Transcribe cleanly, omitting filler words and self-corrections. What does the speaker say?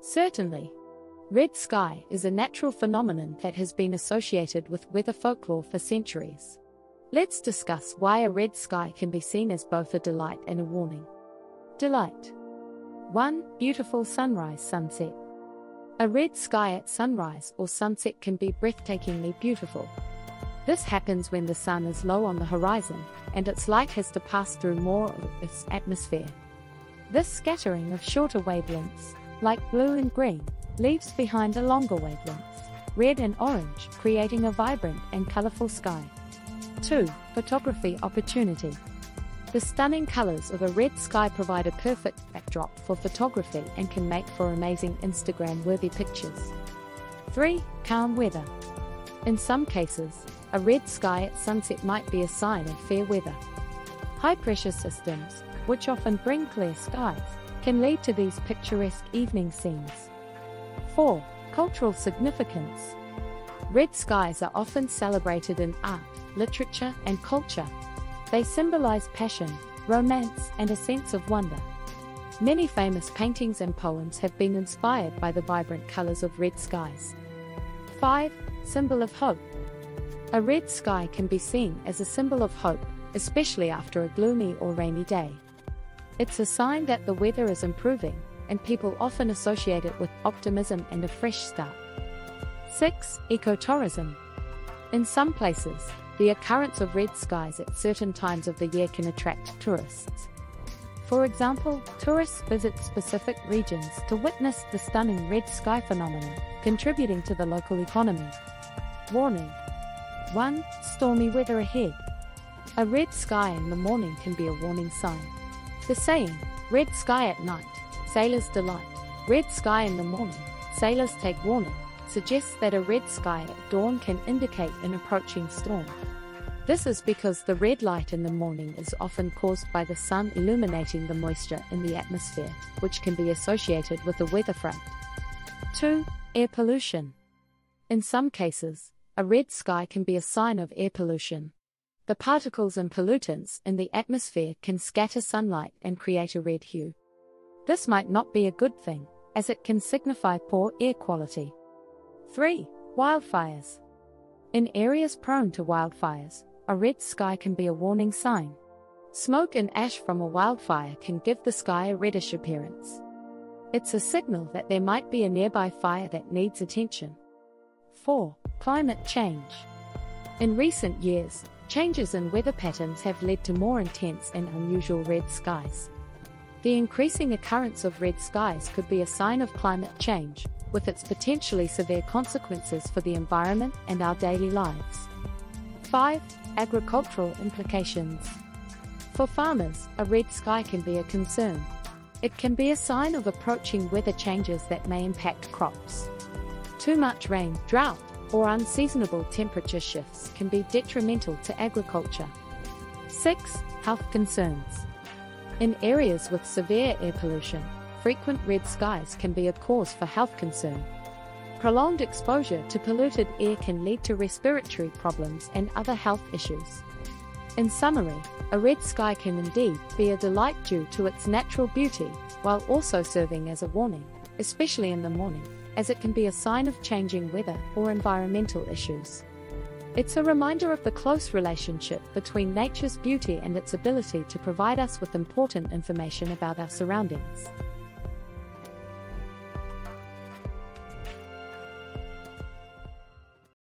Certainly. Red sky is a natural phenomenon that has been associated with weather folklore for centuries. Let's discuss why a red sky can be seen as both a delight and a warning. Delight. 1. Beautiful sunrise, sunset. A red sky at sunrise or sunset can be breathtakingly beautiful. This happens when the sun is low on the horizon, and its light has to pass through more of its atmosphere. This scattering of shorter wavelengths, like blue and green, leaves behind the longer wavelengths, red and orange, creating a vibrant and colorful sky. 2. Photography opportunity. The stunning colors of a red sky provide a perfect backdrop for photography and can make for amazing Instagram-worthy pictures. 3. Calm weather. In some cases, a red sky at sunset might be a sign of fair weather. High-pressure systems, which often bring clear skies, can lead to these picturesque evening scenes. 4. Cultural significance. Red skies are often celebrated in art, literature, and culture. They symbolize passion, romance, and a sense of wonder. Many famous paintings and poems have been inspired by the vibrant colors of red skies. 5. Symbol of hope. A red sky can be seen as a symbol of hope, especially after a gloomy or rainy day. It's a sign that the weather is improving, and people often associate it with optimism and a fresh start. 6. Ecotourism. In some places, the occurrence of red skies at certain times of the year can attract tourists. For example, tourists visit specific regions to witness the stunning red sky phenomenon, contributing to the local economy. Warning. 1. Stormy weather ahead. A red sky in the morning can be a warning sign. The saying, "Red sky at night, sailors' delight. Red sky in the morning, sailors take warning," suggests that a red sky at dawn can indicate an approaching storm. This is because the red light in the morning is often caused by the sun illuminating the moisture in the atmosphere, which can be associated with a weather front. 2. Air pollution. In some cases, a red sky can be a sign of air pollution. The particles and pollutants in the atmosphere can scatter sunlight and create a red hue. This might not be a good thing, as it can signify poor air quality. 3. Wildfires. In areas prone to wildfires, a red sky can be a warning sign. Smoke and ash from a wildfire can give the sky a reddish appearance. It's a signal that there might be a nearby fire that needs attention. 4. Climate change. In recent years, changes in weather patterns have led to more intense and unusual red skies. The increasing occurrence of red skies could be a sign of climate change, with its potentially severe consequences for the environment and our daily lives. 5. Agricultural implications. For farmers, a red sky can be a concern. It can be a sign of approaching weather changes that may impact crops. Too much rain, drought, or unseasonable temperature shifts can be detrimental to agriculture. 6. Health concerns. In areas with severe air pollution, frequent red skies can be a cause for health concern. Prolonged exposure to polluted air can lead to respiratory problems and other health issues. In summary, a red sky can indeed be a delight due to its natural beauty, while also serving as a warning, especially in the morning, as it can be a sign of changing weather or environmental issues. It's a reminder of the close relationship between nature's beauty and its ability to provide us with important information about our surroundings.